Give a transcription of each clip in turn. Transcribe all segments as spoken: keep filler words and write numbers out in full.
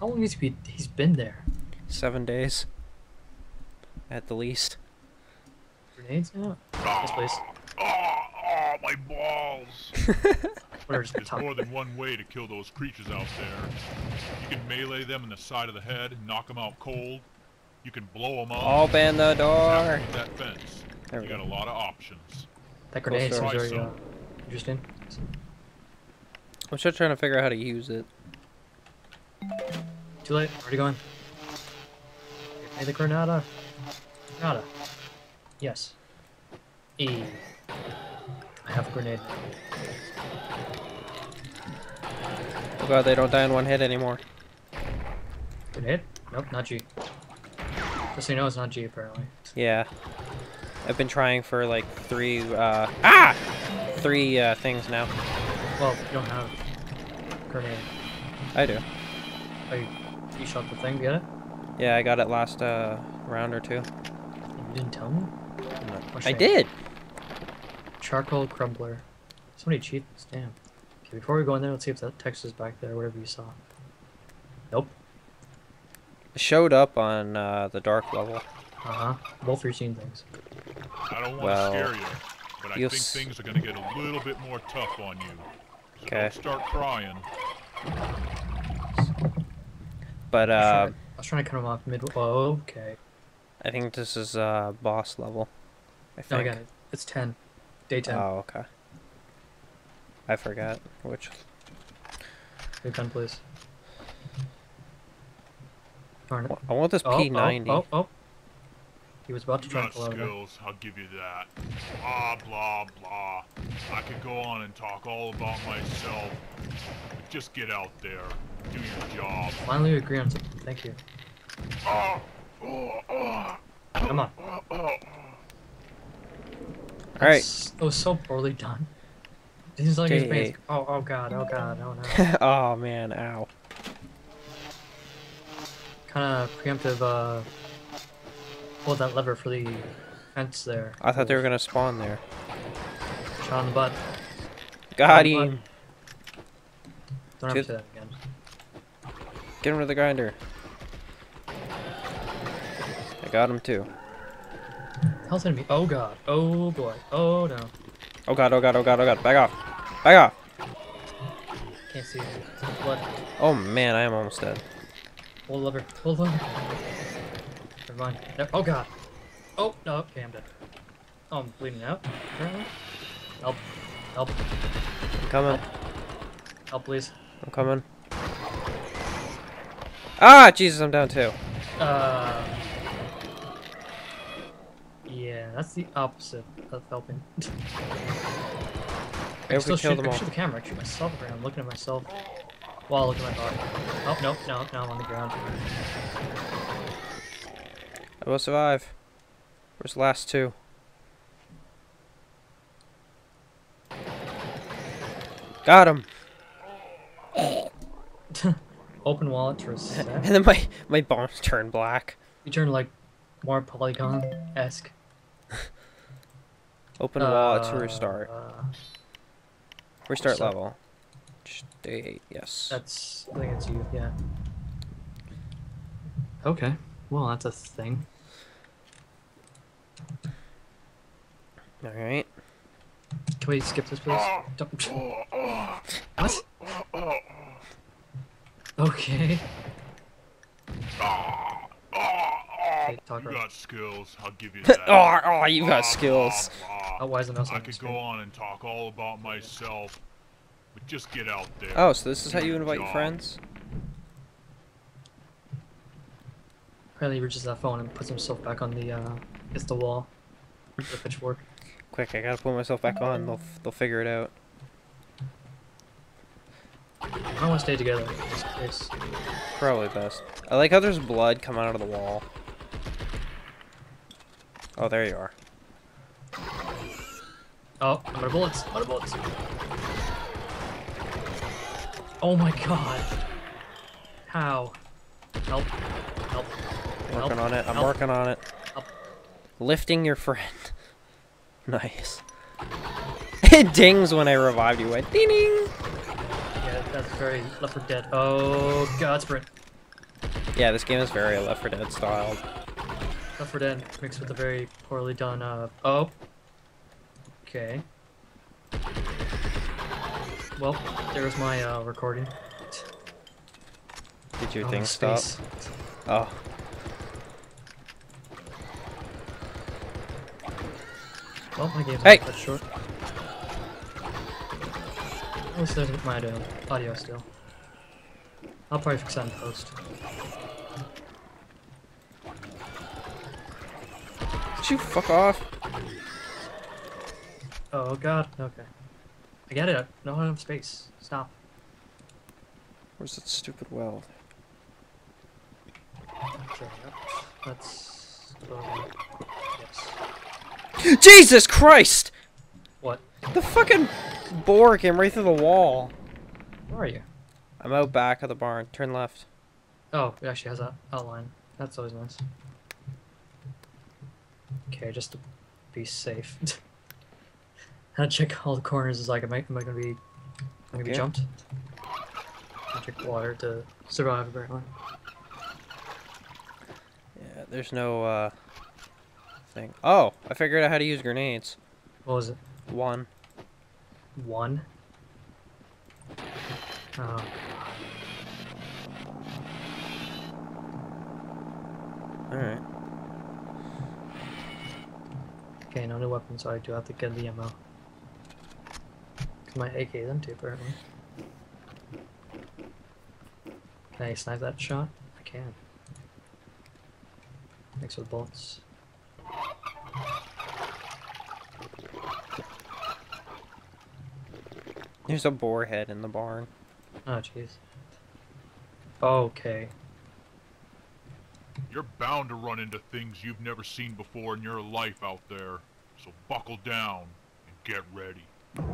How long has he he's been there? Seven days, at the least. Grenades now. Oh, this place. Oh, oh my balls! There's more than one way to kill those creatures out there. You can melee them in the side of the head, and knock them out cold. You can blow them up. I'll ban the door. That fence. There we you go. Got a lot of options. That grenade cool, is very uh, interesting. I'm still trying to figure out how to use it. Too late. Already gone. Hey, the Granada. Granada. Yes. E. I have a grenade. I'm glad they don't die in one hit anymore. Grenade? Nope, not G. Just so you know, it's not G apparently. Yeah. I've been trying for like three, uh, ah! Three uh, things now. Well, you don't have a grenade. I do. Oh, you, you shot the thing, get it? Yeah, I got it last uh, round or two. You didn't tell me? No. I did! Charcoal crumbler. So many achievements, damn. Okay, before we go in there, let's see if that text is back there, whatever you saw. Nope. It showed up on uh, the dark level. Uh-huh. Both of you seen things. I don't want well, to scare you, but I think things are going to get a little bit more tough on you. So okay. Don't start crying. But, uh... I was trying to, I was trying to cut him off mid... Oh, okay. I think this is, uh, boss level. I think. No, I got it. It's ten. Day ten. Oh, okay. I forgot which. Day ten, please. Darn it. I want this oh, P ninety. Oh, oh, oh. He was about to try to blow skills, I'll give you that. Blah, blah, blah. I could go on and talk all about myself. But just get out there. Do your job. Finally, we agree on something. Thank you. Oh, oh, oh. Come on. Oh, oh. All right. It was so poorly done. This is like his basic. Oh, oh god, oh god, oh no. Oh man, ow. Kind of preemptive, uh... Hold that lever for the fence there. I thought they were gonna spawn there. Shot on the butt. Got him. Don't have to do that again. Get him to the grinder. I got him too. Hell's gonna be. Oh god. Oh boy. Oh no. Oh god. Oh god. Oh god. Oh god. Back off. Back off. Can't see blood. Oh man, I am almost dead. Hold the lever. Hold the lever. Never mind. Oh god! Oh no! Okay, I'm dead. Oh, I'm bleeding out. Help! Help! I'm coming. Help, Help please. I'm coming. Ah, Jesus! I'm down too. Uh. Yeah, that's the opposite of helping. I still shoot, them all. I shoot the camera. I shoot myself around. I'm looking at myself while looking at my body. Oh no! No! No! I'm on the ground. I will survive. Where's the last two? Got him! Open wallet for a sec. And then my, my bombs turn black. You turn like more Polygon-esque. Open uh, wallet to restart. Uh, restart so, level. Day eight, yes. That's, I think it's you, yeah. Okay. Well, that's a thing. Alright. Can we skip this, please? What? Okay. Okay, talk you got skills, I'll give you that. Oh, oh, you got skills. Oh, why isn't I could go on and talk all about myself, but just get out there. Oh, so this is how you invite your friends? Apparently he reaches that phone and puts himself back on the, uh, it's the wall. The pitchfork. Quick, I gotta pull myself back on, they'll, they'll figure it out. I wanna stay together in this place. Probably best. I like how there's blood coming out of the wall. Oh, there you are. Oh, I'm out of bullets, I'm out of bullets. Oh my god. How? Help. Help. Working Help. on it. I'm Help. working on it. Help. Lifting your friend. Nice. It dings when I revive you. I ding. Yeah, that's very Left four Dead. Oh god, sprint. Yeah, this game is very Left four Dead style. Left four Dead mixed with a very poorly done, uh, oh. Okay. Well, there was my, uh, recording. Did your oh, thing stop? Oh. Well, my game's hey. not that short. Unless there's my uh, audio still. I'll probably fix that in post. Did you fuck off? Oh god, okay. I get it, no one has space. Stop. Where's that stupid weld? Okay, let's go. Yes. Jesus Christ! What? The fucking boar came right through the wall. Where are you? I'm out back of the barn. Turn left. Oh, it actually has an outline. That's always nice. Okay, just to be safe. I gotta check all the corners. Is like, am I, am I gonna be, am I gonna okay. be jumped? I'll drink water to survive apparently. Yeah, there's no uh, thing. Oh, I figured out how to use grenades. What was it? One. One. Oh. Alright. Okay, no new weapon, so I do have to get the ammo. Cause my A K is empty apparently. Can I snipe that shot? I can. Mixed with bullets. There's a boar head in the barn. Oh jeez. Okay. You're bound to run into things you've never seen before in your life out there. So buckle down and get ready. But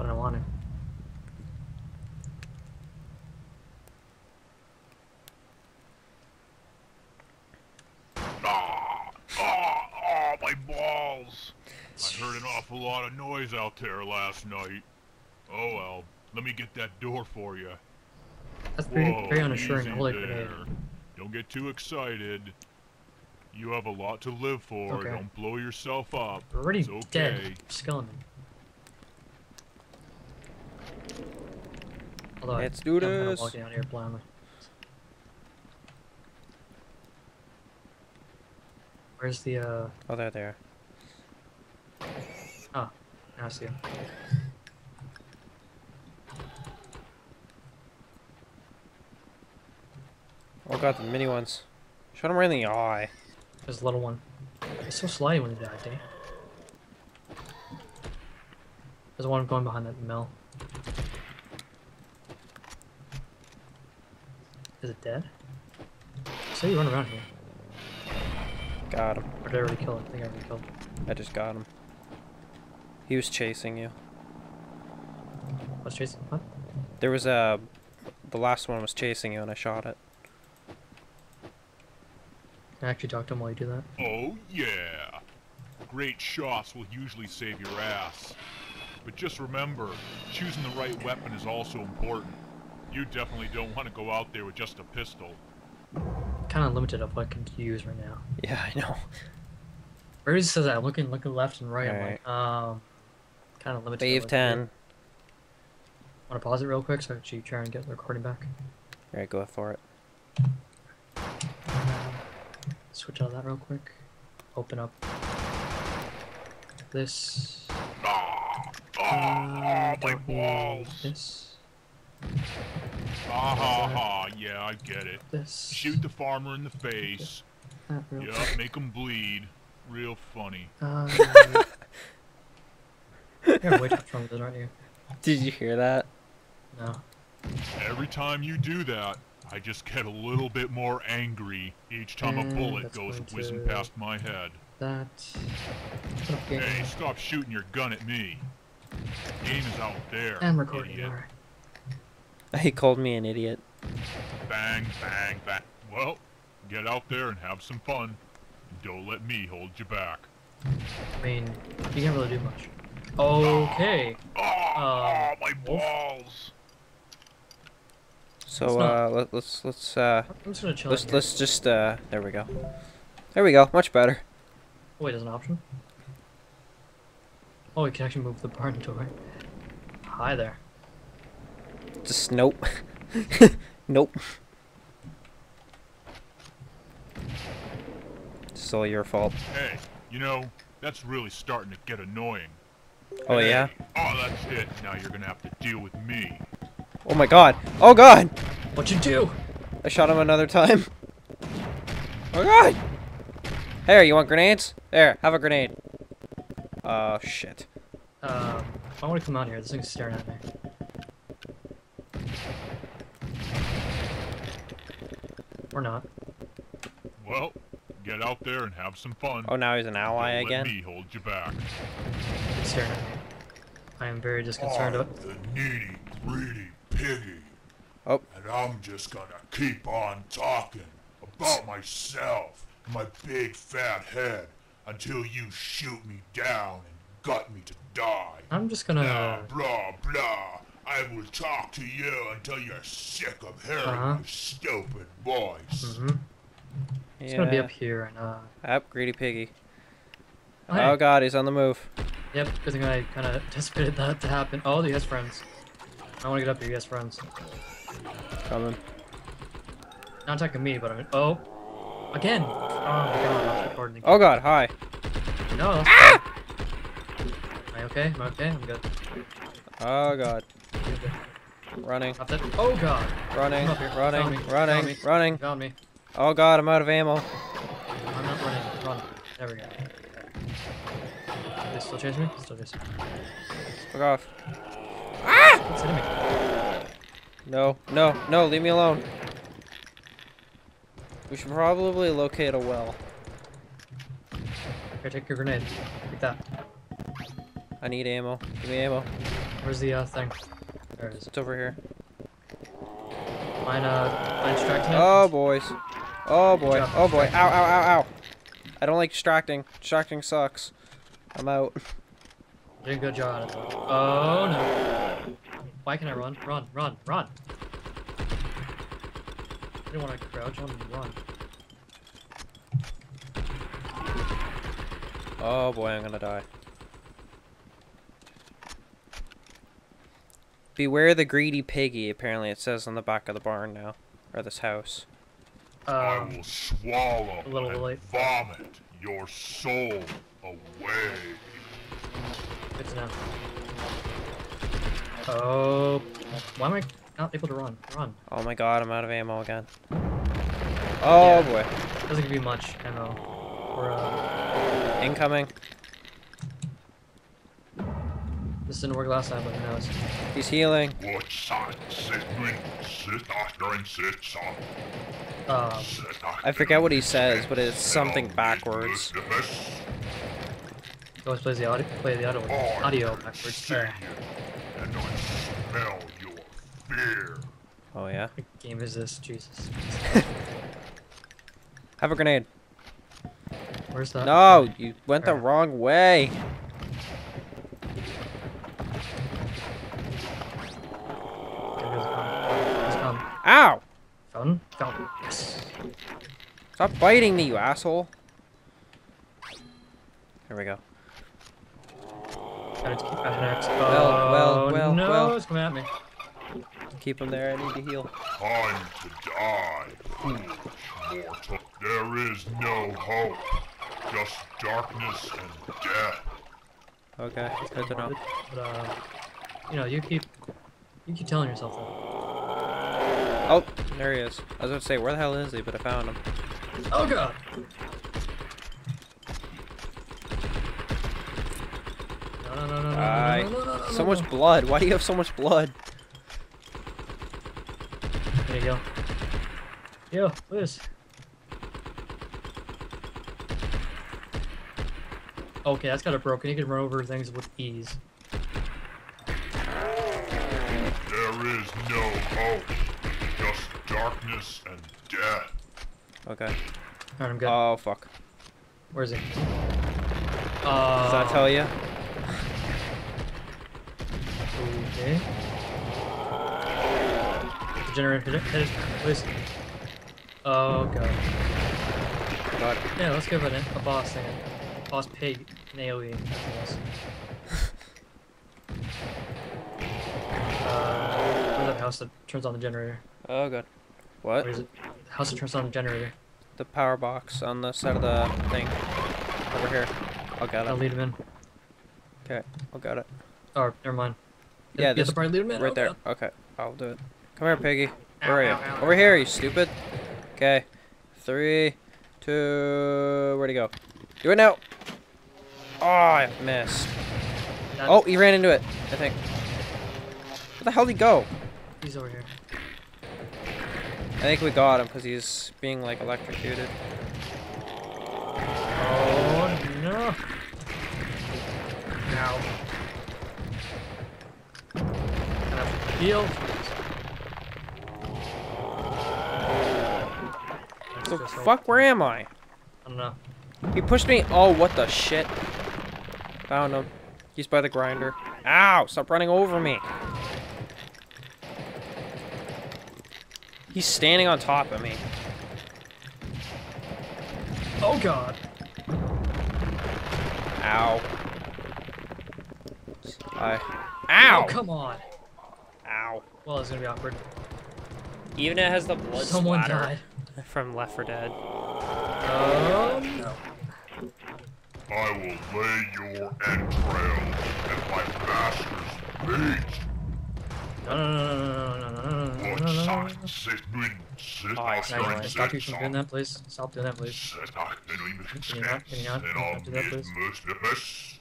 I don't want it. Ah, ah, ah, my balls! I heard an awful lot of noise out there last night. Oh well, let me get that door for you. That's pretty, Whoa, very unassuring. Holy grenade. Don't get too excited. You have a lot to live for. Okay. Don't blow yourself up. We're already it's okay. dead. Skeleton. Although Let's I, do I'm this. Kind of walking out here blindly. Where's the uh? Oh, there, there. Ah, now I see him. Oh god, the mini ones. Shot him right in the eye. There's a little one. He's so sly when he died, dang. There's one going behind that mill. Is it dead? So you run around here. Got him. Or did I already kill him? I think I already killed him. I just got him. He was chasing you. I was chasing? What? There was a... The last one was chasing you and I shot it. I actually talked to him while you do that. Oh, yeah. Great shots will usually save your ass. But just remember, choosing the right weapon is also important. You definitely don't want to go out there with just a pistol. Kind of limited of what I can use right now. Yeah, I know. Where does it say that? I'm looking, looking left and right. All I'm right. like, um, kind of limited. Wave ten. Want to pause it real quick so that you try and get the recording back? All right, go for it. Switch out of that real quick. Open up this. Ah, ah, uh, my balls. This. Ah ha ha! Yeah, I get it. This. Shoot the farmer in the face. That real yeah, quick. Make him bleed. Real funny. Um, you're way too strong with it, aren't you? Did you hear that? No. Every time you do that, I just get a little bit more angry each time and a bullet goes whizzing to... past my head. That. Okay. Hey, stop shooting your gun at me. The game is out there. I'm recording. Idiot. Right. He called me an idiot. Bang, bang, bang. Well, get out there and have some fun. Don't let me hold you back. I mean, you can't really do much. Okay. Oh, oh, um, oh my balls. So uh, let, let's let's uh, I'm just gonna chill let's let's just uh, there we go, there we go, much better. Oh, wait, there's an option. Oh, we can actually move the barn door. Hi there. Just nope, nope. It's all your fault. Hey, you know that's really starting to get annoying. Oh hey, yeah. Oh, that's it. Now you're gonna have to deal with me. Oh my god! Oh god! What'd you do? I shot him another time. Oh god! Here, you want grenades? There, have a grenade. Oh shit. Uh, I want to come out here. This thing's staring at me. Or not. Well, get out there and have some fun. Oh, now he's an ally again? Don't let me hold you back. It's staring at me. I am very disconcerted. I'm the needy, greedy piggy. Oh. And I'm just gonna keep on talking about myself, my big fat head, until you shoot me down and gut me to die. I'm just gonna. Now, blah blah. I will talk to you until you're sick of hearing uh-huh. your stupid voice. Mm-hmm. It's yeah. gonna be up here and uh. Up, greedy piggy. Hi. Oh god, he's on the move. Yep, I think I kind of anticipated that to happen. Oh, he has friends. I want to get up here. He has friends. Coming. Not attacking me, but I mean, oh, again. Oh god, recording again. Oh god, hi. No. Ah! Am I okay? Am I okay? I'm good. Oh god. Running. Oh god. Running. Running. Running. Running. Found me. Oh god, I'm out of ammo. I'm not running. Run. There we go. They still chase me? Still chase me. Fuck off. Ah! It's hitting me. No, no, no, leave me alone. We should probably locate a well. Here, take your grenade. Take that. I need ammo. Give me ammo. Where's the uh, thing? There it is. It's over here. Mine, uh, mine distracting him. Oh, boys. Oh, boy. Oh, boy. Ow, ow, ow, ow. I don't like distracting. Distracting sucks. I'm out. You did a good job. Oh no. Why can I run? Run, run, run. I didn't want to crouch on and run. Oh boy, I'm gonna die. Beware the greedy piggy, apparently it says on the back of the barn now. Or this house. Um, I will swallow a little and vomit your soul. Away. Good to know. Oh, why am I not able to run? Run. Oh my god, I'm out of ammo again. Oh yeah. boy. Doesn't give you much ammo. Or, uh... incoming. This didn't work last time, but who knows? He's healing. Um, I forget what he says, but it's something backwards. He always plays the audio, play the audio, audio backwards. There. Oh yeah? What game is this? Jesus. Have a grenade. Where's that? No! You went the wrong way! Ow! Fountain? Fountain. Yes. Stop biting me, you asshole. Here we go. Try to keep my next. Oh, well, well, well, no, well. It's coming at me. Keep him there. I need to heal. Time to die, foolish mortal. There is no hope, just darkness and death. Okay, it's good to know. But, uh, you know, you keep, you keep telling yourself that. Oh, there he is. I was gonna say, where the hell is he? But I found him. Oh god. No, no, no, no, uh, no, no, no, no, no, so no. much blood. Why do you have so much blood? There you go. Yo, Liz. Okay, that's kind of broken. You can run over things with ease. There is no hope. Just darkness and death. Okay. Alright, I'm good. Oh, fuck. Where's he? Uh, Does that tell you? Okay. generator headed, please. Oh god. Got it. Yeah, let's give it a boss thing. Boss pig, an AoE, nothing else. uh, where's that house that turns on the generator? Oh god. What? Where is it? The house that turns on the generator. The power box on the side of the thing. Over here. I'll get it. I'll lead him in. Okay, I'll get it. Oh, never mind. Yeah, this right oh, there. God. Okay, I'll do it. Come here, piggy. Where are you? Ow, ow, ow, Over ow, here, ow. you stupid. Okay, three, two. Where'd he go? Do it now. Oh, I missed. That's oh, he ran into it. I think. Where the hell did he go? He's over here. I think we got him because he's being like electrocuted. Oh no! Now. Heal. The fuck? Where am I? I don't know. He pushed me. Oh, what the shit? Found him. He's by the grinder. Ow! Stop running over me. He's standing on top of me. Oh god. Ow. I. Ow! Oh, come on. Ow. Well, it's gonna be awkward. Even it has the blood Someone splatter died. from Left four Dead. Oh, no. I will lay your entrails at my master's feet. No, no, no, no, no, no, no, no, no, no, no, no. Alright, now you stop you from doing that, please. Stop doing that, please. Can you not? Can you not? Can you not do that, please?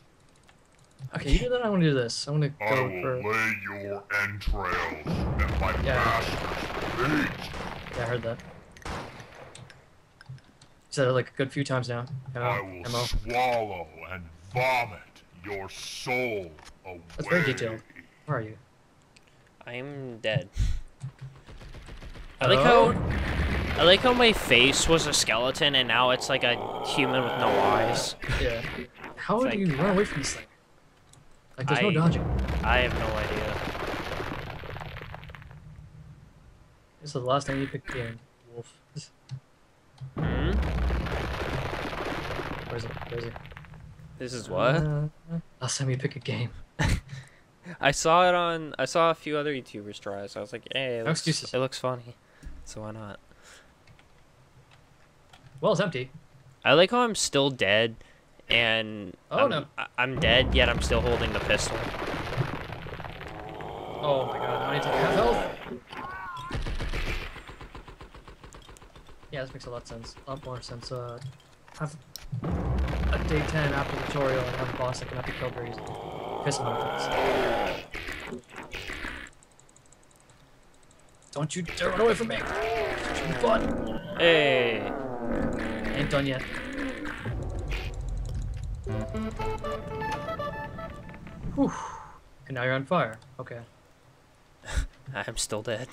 Okay, you do that, I want to do this. I want to go I will for... lay your entrails at my yeah. master's feet. Yeah, I heard that. You said it like a good few times now. M O. I will M O. swallow and vomit your soul away. That's very detailed. Where are you? I'm dead. I like oh. how... I like how my face was a skeleton and now it's like a human with no eyes. Yeah. How do like, you run away from this thing? Like, there's I, no dodging. I have no idea. This is the last time you picked the wolf. Hmm? Where's it? Where's it? This is what? Uh, last time you pick a game. I saw it on... I saw a few other YouTubers try it, so I was like, hey, it looks, no it looks funny. So why not? Well, it's empty. I like how I'm still dead. And oh, I'm, no. I'm dead, yet I'm still holding the pistol. Oh my god, I need to take half health. Yeah, this makes a lot of sense. A lot more sense. Uh, have a day ten after the tutorial and have a boss that cannot be killed very easily. Piss him off. Don't you dare run away from me! It's too fun! Hey! Ain't done yet. Whew. And now you're on fire. Okay. I'm still dead.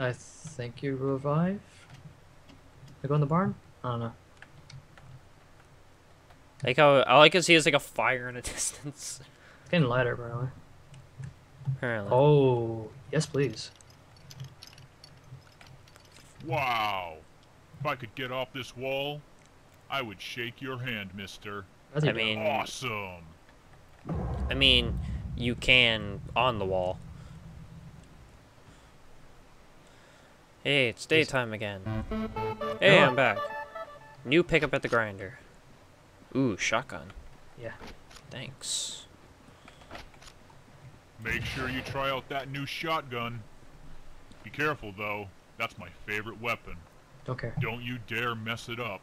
I think you revive. I go in the barn? I don't know. Like how all I can see is like a fire in a distance. It's getting lighter, bro. Apparently. Oh, yes, please. Wow. If I could get off this wall, I would shake your hand, mister. I mean, awesome. I mean, you can on the wall. Hey, it's daytime again. Hey, I'm back. New pickup at the grinder. Ooh, shotgun. Yeah. Thanks. Make sure you try out that new shotgun. Be careful, though. That's my favorite weapon. Okay. Don't you dare mess it up.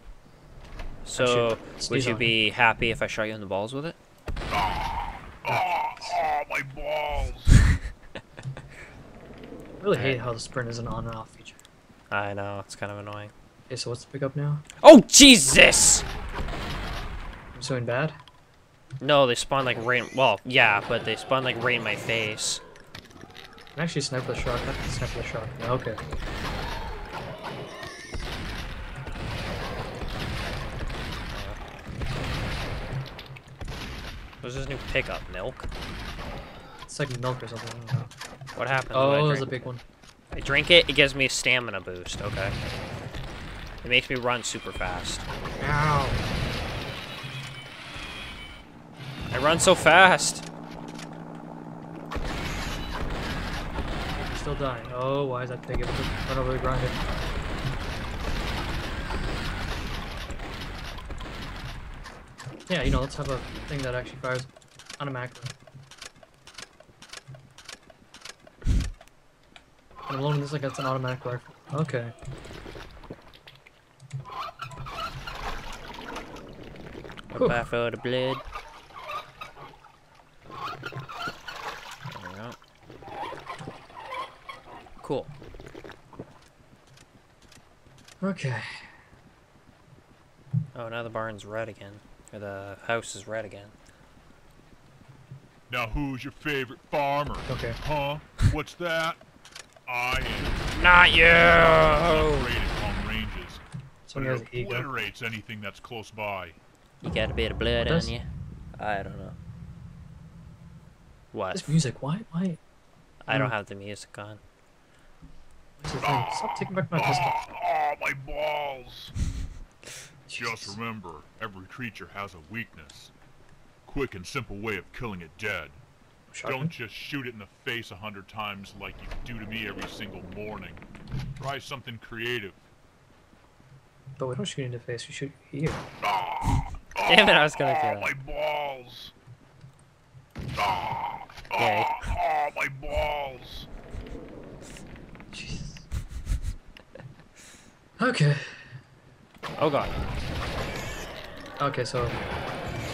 So, would you be happy if I shot you in the balls with it? Oh, oh, oh my balls! I really hate how the sprint is an on and off feature. I know, it's kind of annoying. Okay, so what's the pickup now? Oh, Jesus! I'm doing bad? No, they spawn like rain. Well, yeah, but they spawn like rain in my face. I can actually snipe the shotgun. I can snipe the shotgun. Okay. What was this new pickup? Milk? It's like milk or something. I don't know. What happened? Oh, there's a big one. I drink it, it gives me a stamina boost, okay. It makes me run super fast. Ow. I run so fast. You're still dying. Oh, why is that thing able to run over the grinder? Yeah, you know, let's have a thing that actually fires on a macro. I'm loading this like that's an automatic rifle. Okay. A bathful of blood. There we go. Cool. Okay. Oh, now the barn's red again. Or the house is red again. Now who's your favorite farmer? Okay. Huh? What's that? I am. Not you! Ranges, but it obliterates anything that's close by. You got a bit of blood on you? I don't know. What? This music, why? Why? I don't have the music on. Ah, stop taking back my pistol. Oh, my balls! Just remember, every creature has a weakness. Quick and simple way of killing it dead. Shotgun? Don't just shoot it in the face a hundred times like you do to me every single morning. Try something creative. But we don't shoot in the face, we shoot here. Ah, ah, damn it, I was gonna kill ah, my balls! Ah, okay. ah, ah, my balls! Jesus. Okay. Oh god. Okay, so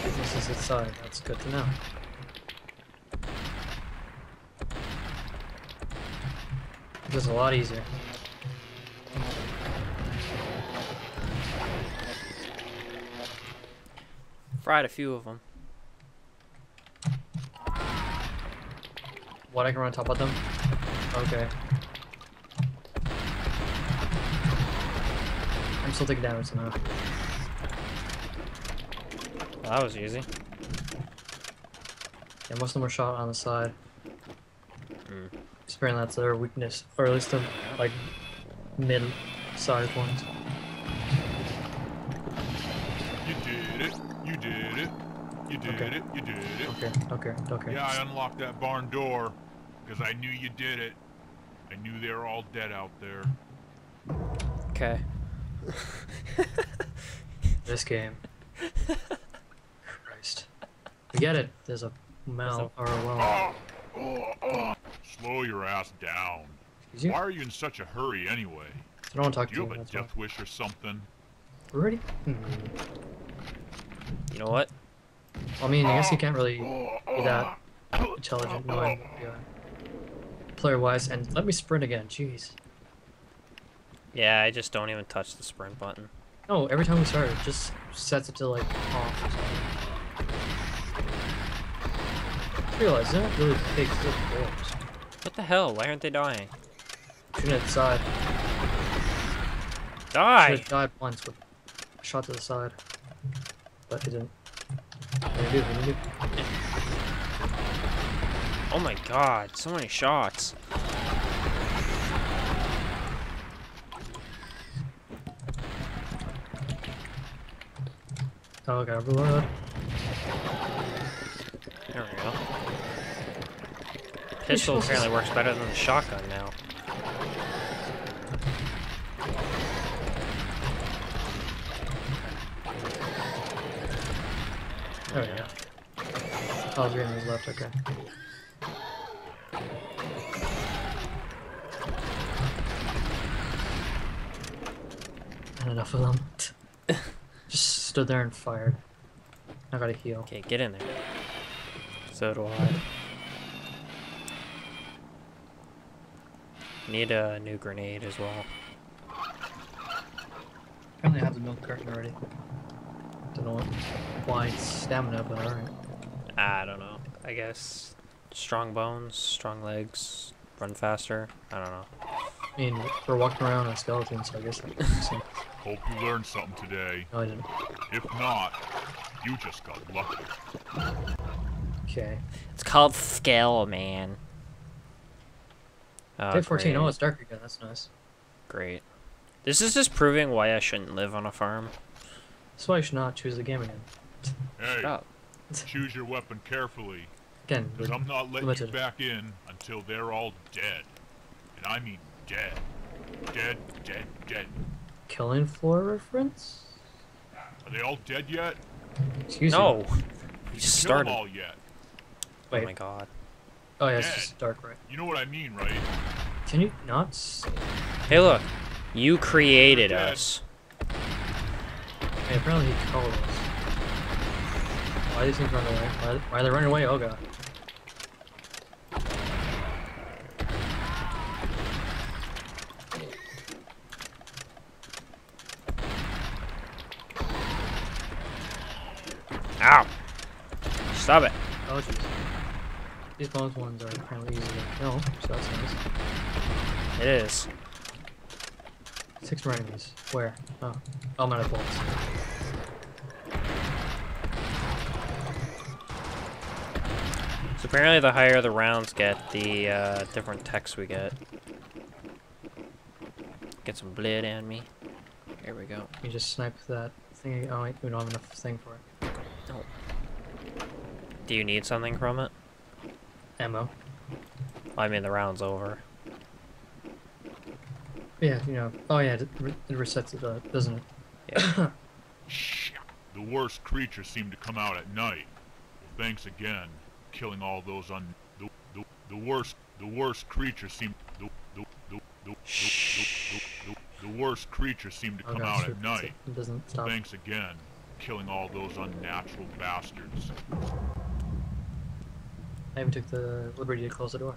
this is inside. That's good to know. It was a lot easier. Fried a few of them. What, I can run on top of them? Okay. I'm still taking damage now. Well, that was easy. Yeah, most of them were shot on the side. Mm. Apparently that's their weakness, or at least the like mid-sized ones. You did it. You did it. You did okay. it. You did it. Okay. Okay. Okay. Yeah, I unlocked that barn door because I knew you did it. I knew they were all dead out there. Okay. This game. Christ. We get it. There's a mal or a well. Oh, oh. Slow your ass down. You? Why are you in such a hurry anyway? I don't want to talk Do you to you. Have a death why. wish or something? Already? Hmm. You know what? Well, I mean, I guess you can't really be that intelligent, knowing yeah. player-wise. And let me sprint again. Jeez. Yeah, I just don't even touch the sprint button. No, every time we start, it just sets it to like off. Or something. Realize they're not really big wolves. What the hell? Why aren't they dying? Shoot at the side. Die! Should have died once with a shot to the side. But they didn't. They did, they did. Oh my god, so many shots. Oh, okay, overload. There we go. Pistol apparently works better than the shotgun now. There we go. Oh, three enemies left, okay. Not enough of them. Just stood there and fired. I gotta heal. Okay, get in there. So do I. Need a new grenade as well. Apparently I have the milk carton already. Don't know why it's stamina, but alright. I don't know. I guess strong bones, strong legs, run faster. I don't know. I mean, we're walking around on skeletons, so I guess that makes sense. Hope you learned something today. No, I didn't. If not, you just got lucky. Okay. It's called skill, man. Oh, day fourteen. Great. Oh, it's dark again. That's nice. Great. This is just proving why I shouldn't live on a farm. That's why I should not choose the game again. Hey, shut up. Choose your weapon carefully. Again, because I'm not letting limited. you back in until they're all dead. And I mean dead. Dead, dead, dead. Killing floor reference? Are they all dead yet? Excuse no. me. No. We just started. All yet. Wait. Oh my god. Oh yeah, dead. It's just dark, right? You know what I mean, right? Can you not? Hey, look. You created us. Hey, apparently he called us. Why do these things run away? Why, why are they running away? Oh god. Ow! Stop it. Oh jeez. These both ones are apparently easy to kill, so that's nice. It is. Six more enemies. Where? Oh. Oh, I'm out of bullets. So apparently the higher the rounds get, the uh, different techs we get. Get some blood on me. Here we go. You just snipe that thing. Oh, wait, we don't have enough thing for it. Oh. Do you need something from it? Ammo. Well, I mean, the round's over. Yeah, you know. Oh yeah, it, re it resets it, uh, doesn't it? Yeah. The worst creatures seem to come out at night. Well, thanks again, killing all those un. The the, the worst the worst creatures seem the the the the, the, the, the worst creatures seem to oh, come God, out sure, at night. It doesn't stop. Thanks again, killing all those unnatural bastards. I even took the liberty to close the door.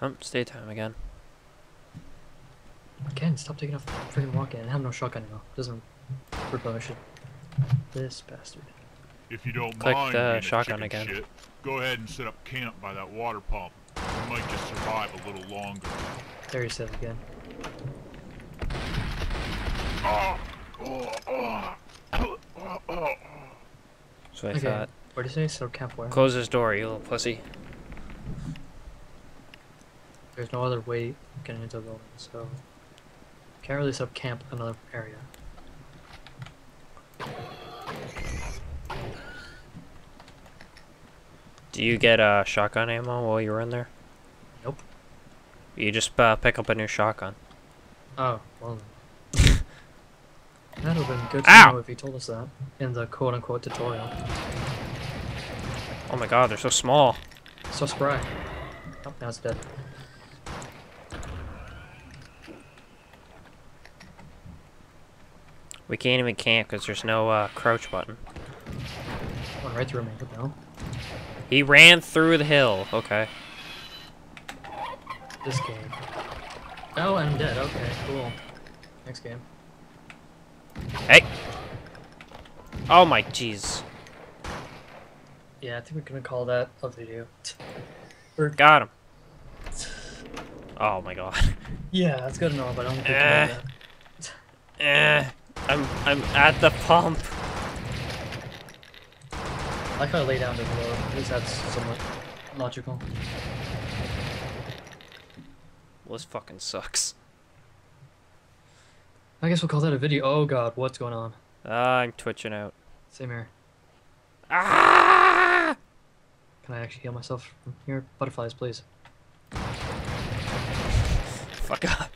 Um, it's daytime again. Again, stop taking off the freaking walk in. I have no shotgun now. It doesn't replenish it. This bastard. If you don't Click mind, the shotgun again. Shit, go ahead and set up camp by that water pump. You might just survive a little longer. There you said again. Oh, oh, oh, oh, oh, oh. So I okay. thought. What did you say? So camp where? Close this door, you little pussy. There's no other way getting into the building, so can't really sub camp another area. Do you get uh, shotgun ammo while you're in there? Nope. You just uh, pick up a new shotgun. Oh, well. That would have been good to Ow! know if he told us that in the quote-unquote tutorial. Oh my god, they're so small. So spry. Oh, now it's dead. We can't even camp because there's no uh, crouch button. Went right through him, no. He ran through the hill. Okay. This game. Oh, I'm dead. Okay, cool. Next game. Hey. Oh my jeez. Yeah, I think we're gonna call that a video. Or got him. Oh my god. Yeah, that's good and all, but I don't think uh, that. Eh. Uh, I'm I'm at the pump. I kind of lay down to the load. At least that's somewhat logical. Well, this fucking sucks. I guess we'll call that a video. Oh god, what's going on? Uh, I'm twitching out. Same here. Ah! Can I actually heal myself from here? Butterflies, please. Fuck off.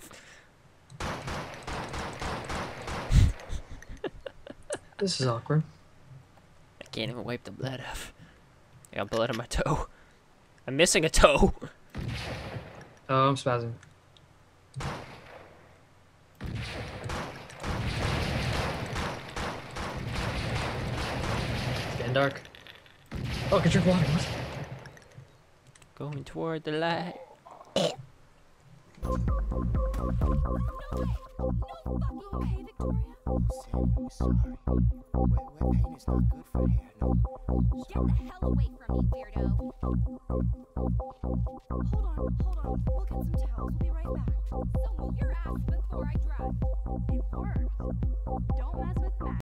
This is awkward. I can't even wipe the blood off. I got blood on my toe. I'm missing a toe. Oh, I'm spazzing. It's getting dark. Oh, I can drink water. What? Going toward the light. Sorry. Wet, wet paint is not good for hair, no. Get the hell away from me, weirdo. Hold on, hold on. We'll get some towels. We'll be right back. So move your ass before I drive. It works. Don't mess with that.